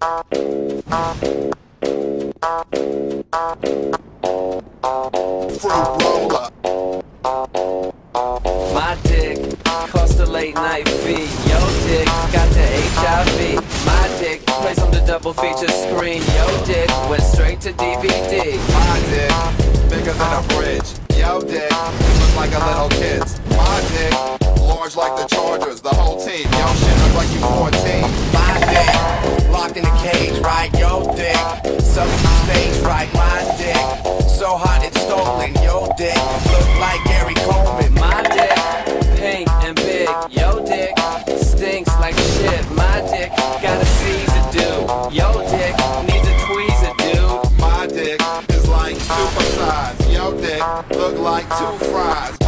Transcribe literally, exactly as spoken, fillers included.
My dick cost a late night fee. Yo dick got the H I V. My dick plays on the double feature screen. Yo dick went straight to D V D. My dick bigger than a bridge. Yo dick looks like a little kid's. My dick large like the Chargers, the whole team. Yo shit look like you fourteen. My dick locked in a cage, right? Yo dick sub stage, right? My dick so hot it's stolen. Yo dick look like Gary Coleman. My dick pink and big. Yo dick stinks like shit. My dick got a Caesar dude. Yo dick needs a tweezer dude. My dick is like super size. Yo dick look like two fries.